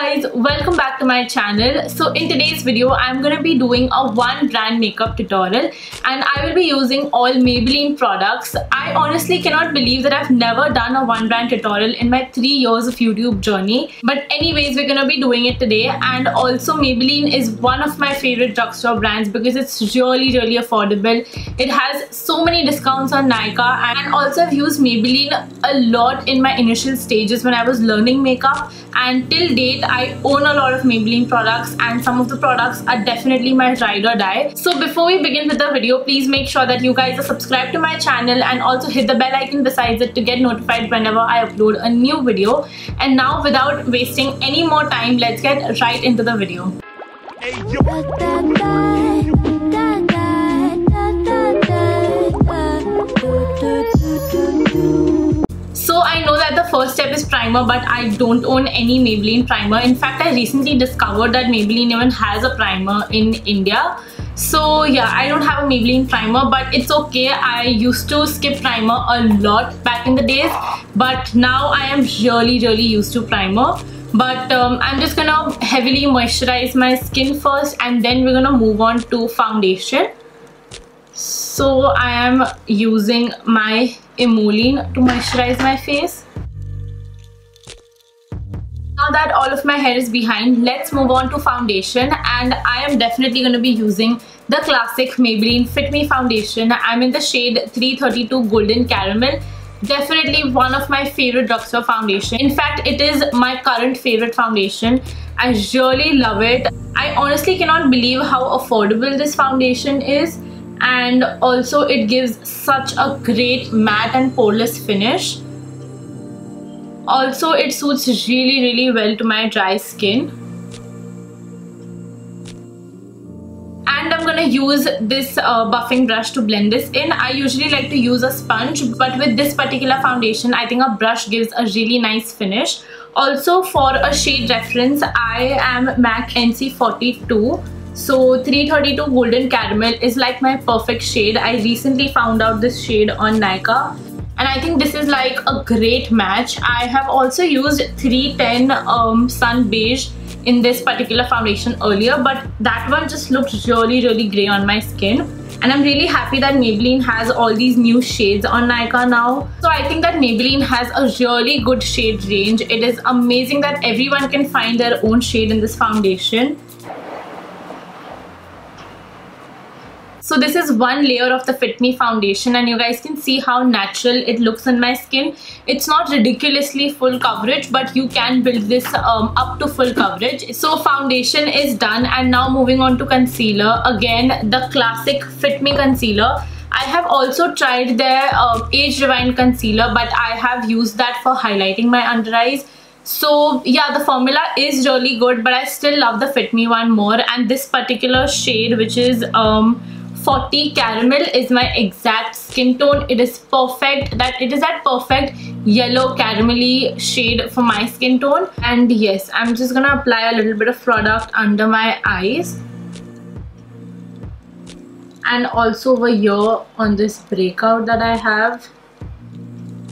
guys, welcome back to my channel. So in today's video I'm gonna be doing a one brand makeup tutorial and I will be using all Maybelline products. I honestly cannot believe that I've never done a one brand tutorial in my 3 years of YouTube journey, but anyways we're gonna be doing it today. And also Maybelline is one of my favorite drugstore brands because it's really affordable. It has so many discounts on Nykaa, and also I've used Maybelline a lot in my initial stages when I was learning makeup, and till date I own a lot of Maybelline products and some of the products are definitely my ride or die. So before we begin with the video, please make sure that you guys are subscribed to my channel and also hit the bell icon besides it to get notified whenever I upload a new video. And now without wasting any more time, let's get right into the video. So I know that the first step is primer, but I don't own any Maybelline primer. In fact, I recently discovered that Maybelline even has a primer in India. So yeah, I don't have a Maybelline primer, but it's okay. I used to skip primer a lot back in the days, but now I am really used to primer. But I'm just gonna heavily moisturize my skin first and then we're gonna move on to foundation. So I am using my Emoline to moisturize my face. Now that all of my hair is behind, let's move on to foundation, and I am definitely going to be using the classic Maybelline Fit Me foundation. I'm in the shade 332 Golden Caramel. Definitely one of my favorite drugstore foundation. In fact, it is my current favorite foundation. I really love it. I honestly cannot believe how affordable this foundation is. And also it gives such a great matte and poreless finish. Also it suits really well to my dry skin. And I'm gonna use this buffing brush to blend this in. I usually like to use a sponge, but with this particular foundation I think a brush gives a really nice finish. Also for a shade reference, I am MAC NC42. So 332 Golden Caramel is like my perfect shade. I recently found out this shade on Nykaa and I think this is like a great match. I have also used 310 Sun Beige in this particular foundation earlier, but that one just looked really grey on my skin. And I'm really happy that Maybelline has all these new shades on Nykaa now. So I think that Maybelline has a really good shade range. It is amazing that everyone can find their own shade in this foundation. So this is one layer of the Fit Me foundation, and you guys can see how natural it looks on my skin. It's not ridiculously full coverage, but you can build this up to full coverage. So foundation is done, and now moving on to concealer. Again, the classic Fit Me concealer. I have also tried their Age Rewind concealer, but I have used that for highlighting my under eyes. So yeah, the formula is really good, but I still love the Fit Me one more. And this particular shade, which is 40 Caramel, is my exact skin tone. It is perfect. It is that perfect yellow caramelly shade for my skin tone. And yes, I'm just gonna apply a little bit of product under my eyes and also over here on this breakout that I have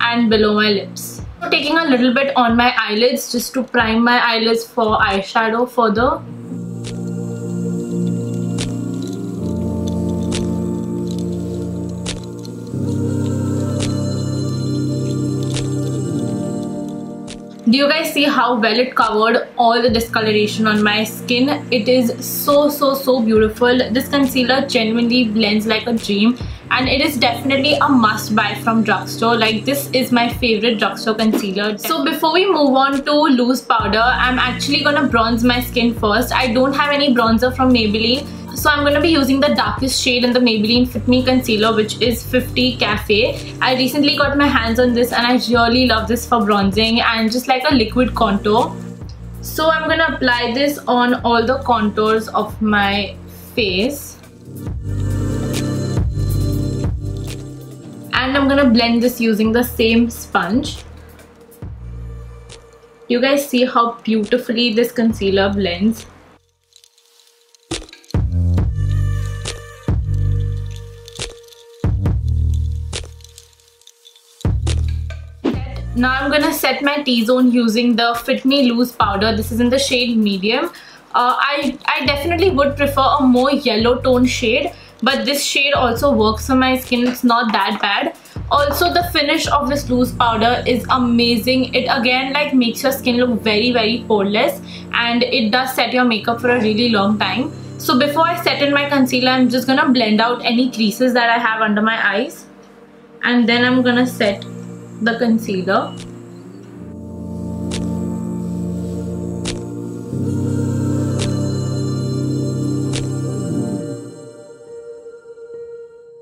and below my lips. So taking a little bit on my eyelids just to prime my eyelids for eyeshadow further. Do you guys see how well it covered all the discoloration on my skin? It is so beautiful. This concealer genuinely blends like a dream, and it is definitely a must buy from drugstore. Like, this is my favorite drugstore concealer. So before we move on to loose powder, I'm actually gonna bronze my skin first. I don't have any bronzer from Maybelline, so I'm gonna be using the darkest shade in the Maybelline Fit Me concealer, which is 50 Cafe. I recently got my hands on this and I really love this for bronzing and just like a liquid contour. So I'm gonna apply this on all the contours of my face. And I'm gonna blend this using the same sponge. You guys see how beautifully this concealer blends. Set Now I'm gonna set my T-zone using the Fit Me Loose powder. This is in the shade medium. I definitely would prefer a more yellow tone shade, but this shade also works for my skin. It's not that bad. Also, the finish of this loose powder is amazing. It again like makes your skin look very poreless, and it does set your makeup for a really long time. So before I set in my concealer, I'm just gonna blend out any creases that I have under my eyes, and then I'm gonna set the concealer.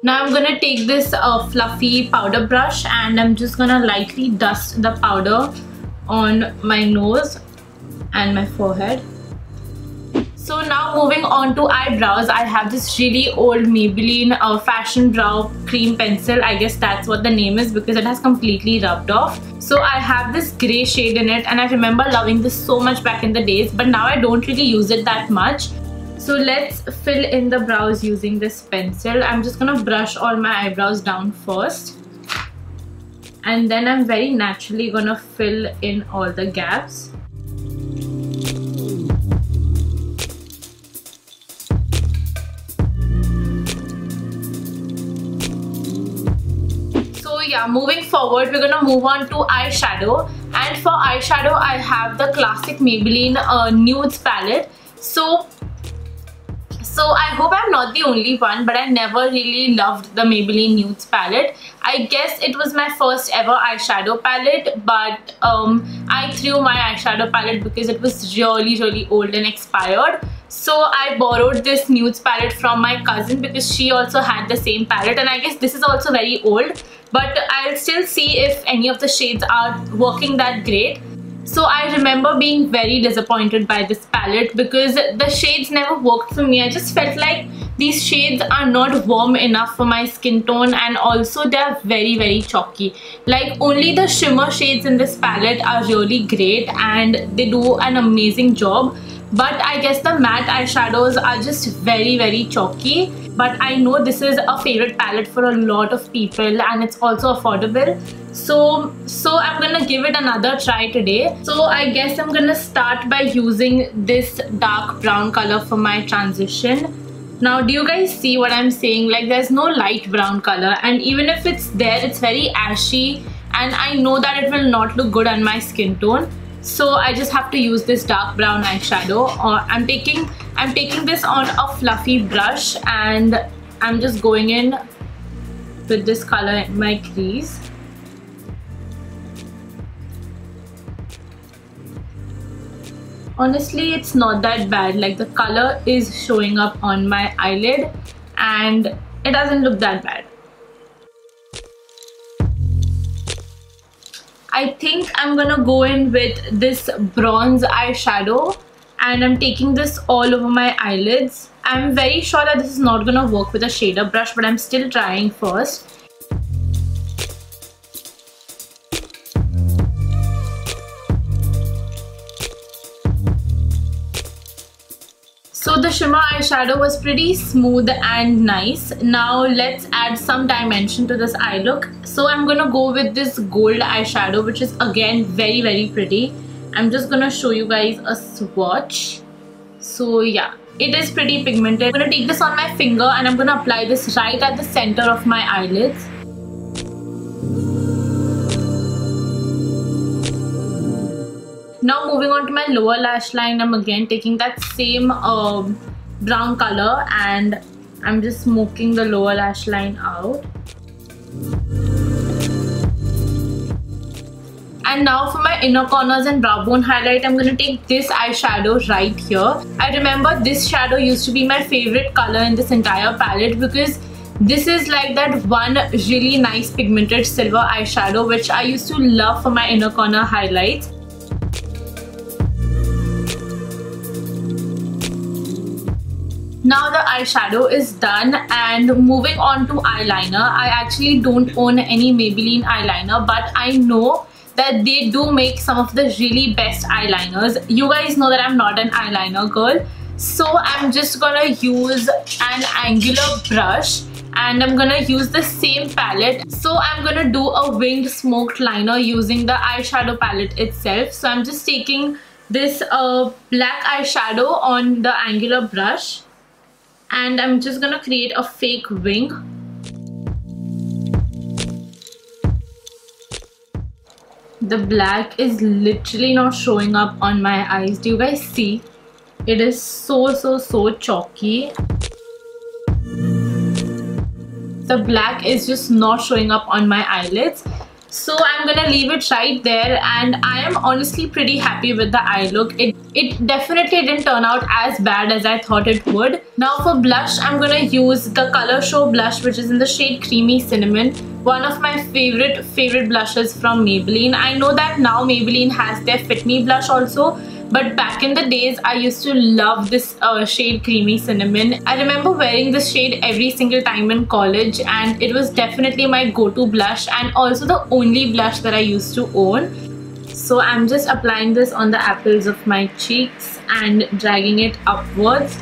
Now I'm gonna take this fluffy powder brush, and I'm just gonna lightly dust the powder on my nose and my forehead. So now moving on to eyebrows, I have this really old Maybelline Fashion Brow cream pencil. I guess that's what the name is because it has completely rubbed off. So I have this grey shade in it, and I remember loving this so much back in the days, but now I don't really use it that much. So let's fill in the brows using this pencil. I'm just gonna brush all my eyebrows down first, and then I'm very naturally gonna fill in all the gaps. Yeah, moving forward, we're gonna move on to eyeshadow, and for eyeshadow I have the classic Maybelline Nudes palette. So I hope I'm not the only one, but I never really loved the Maybelline Nudes palette. I guess it was my first ever eyeshadow palette, but I threw my eyeshadow palette because it was really old and expired. So I borrowed this Nudes palette from my cousin because she also had the same palette, and I guess this is also very old, but I'll still see if any of the shades are working that great. So I remember being very disappointed by this palette because the shades never worked for me. I just felt like these shades are not warm enough for my skin tone, and also they are very chalky. Like, only the shimmer shades in this palette are really great and they do an amazing job. But I guess the matte eyeshadows are just very chalky. But I know this is a favorite palette for a lot of people, and it's also affordable. So I'm gonna give it another try today. So I guess I'm gonna start by using this dark brown color for my transition. Now, do you guys see what I'm saying? Like, there's no light brown color, and even if it's there, it's very ashy, and I know that it will not look good on my skin tone. So I just have to use this dark brown eyeshadow. I'm taking this on a fluffy brush, and I'm just going in with this color in my crease. Honestly, it's not that bad. Like, the color is showing up on my eyelid, and it doesn't look that bad. I think I'm gonna go in with this bronze eyeshadow, and I'm taking this all over my eyelids. I'm very sure that this is not gonna work with a shader brush, but I'm still trying first. So the shimmer eyeshadow was pretty smooth and nice. Now let's add some dimension to this eye look. So I'm gonna go with this gold eyeshadow, which is again very pretty. I'm just gonna show you guys a swatch. So yeah, it is pretty pigmented. I'm gonna take this on my finger, and I'm gonna apply this right at the center of my eyelids. Now moving on to my lower lash line, I'm again taking that same brown color, and I'm just smoking the lower lash line out. And now for my inner corners and brow bone highlight, I'm gonna take this eyeshadow right here. I remember this shadow used to be my favorite color in this entire palette because this is like that one really nice pigmented silver eyeshadow which I used to love for my inner corner highlights. Now the eyeshadow is done, and moving on to eyeliner. I actually don't own any Maybelline eyeliner, but I know that they do make some of the really best eyeliners. You guys know that I'm not an eyeliner girl, so I'm just gonna use an angular brush, and I'm gonna use the same palette. So I'm gonna do a winged smoked liner using the eyeshadow palette itself. So I'm just taking this black eyeshadow on the angular brush and I'm just gonna create a fake wing. The black is literally not showing up on my eyes. Do you guys see? It is so chalky. The black is just not showing up on my eyelids. So I'm gonna leave it right there, and I am honestly pretty happy with the eye look. It definitely didn't turn out as bad as I thought it would. Now for blush, I'm gonna use the Color Show blush, which is in the shade Creamy Cinnamon. One of my favorite blushes from Maybelline. I know that now Maybelline has their Fit Me blush also, but back in the days I used to love this shade Creamy Cinnamon. I remember wearing this shade every single time in college, and it was definitely my go-to blush and also the only blush that I used to own. So I'm just applying this on the apples of my cheeks and dragging it upwards.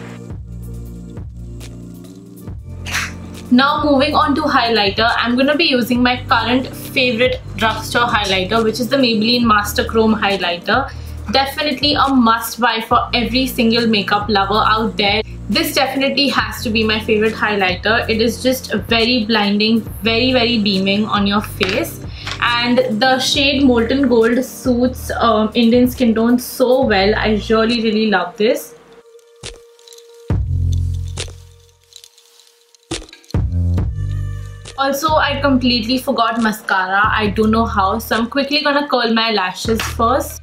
Now moving on to highlighter, I'm going to be using my current favorite drugstore highlighter, which is the Maybelline Master Chrome highlighter. Definitely a must buy for every single makeup lover out there. This definitely has to be my favorite highlighter. It is just very blinding, very beaming on your face. And the shade Molten Gold suits Indian skin tone so well. I really love this. Also, I completely forgot mascara. I don't know how, so I'm quickly gonna curl my lashes first.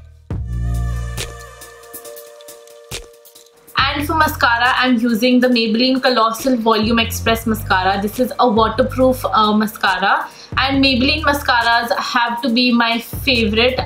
And for mascara, I'm using the Maybelline Colossal Volum Express mascara. This is a waterproof mascara, and Maybelline mascaras have to be my favorite.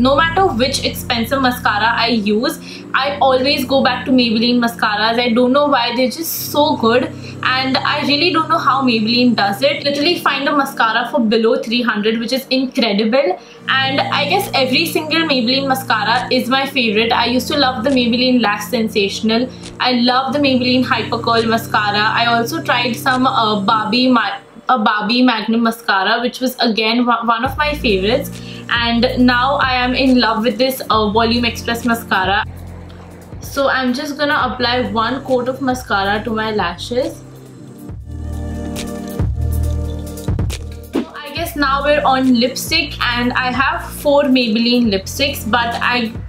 No matter which expensive mascara I use, I always go back to Maybelline mascaras. I don't know why, they're just so good, and I really don't know how Maybelline does it. Literally find a mascara for below 300, which is incredible. And I guess every single Maybelline mascara is my favorite. I used to love the Maybelline Lash Sensational. I love the Maybelline Hyper Curl mascara. I also tried some Barbie Magnum mascara, which was again one of my favorites, and now I am in love with this Volume Express mascara. So I'm just gonna apply one coat of mascara to my lashes. So I guess now we're on lipstick, and I have 4 Maybelline lipsticks, but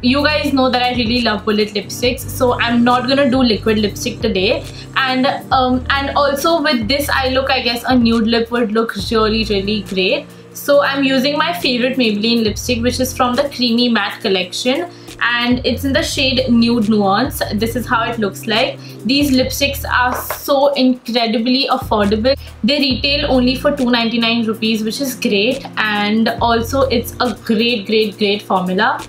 you guys know that I really love bullet lipsticks, so I'm not gonna do liquid lipstick today. And also with this eye look, I guess a nude lip would look really great. So I'm using my favorite Maybelline lipstick, which is from the Creamy Matte collection, and it's in the shade Nude Nuance. This is how it looks like. These lipsticks are so incredibly affordable. They retail only for 299 rupees, which is great, and also it's a great formula.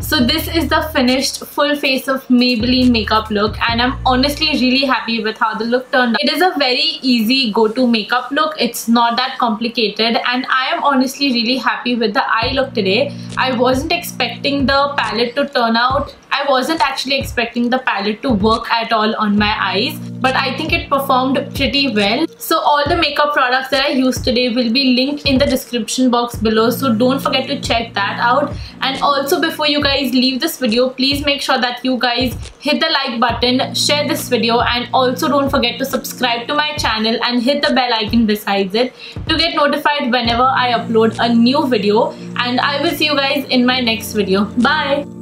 So this is the finished full face of Maybelline makeup look, and I'm honestly really happy with how the look turned out. It is a very easy go-to makeup look. It's not that complicated, and I am honestly really happy with the eye look today. I wasn't expecting the palette to turn out. I wasn't actually expecting the palette to work at all on my eyes, but I think it performed pretty well. So all the makeup products that I used today will be linked in the description box below, so don't forget to check that out. And also, before you guys leave this video, please make sure that you guys hit the like button, share this video, and also don't forget to subscribe to my channel and hit the bell icon besides it to get notified whenever I upload a new video. And I will see you guys in my next video. Bye!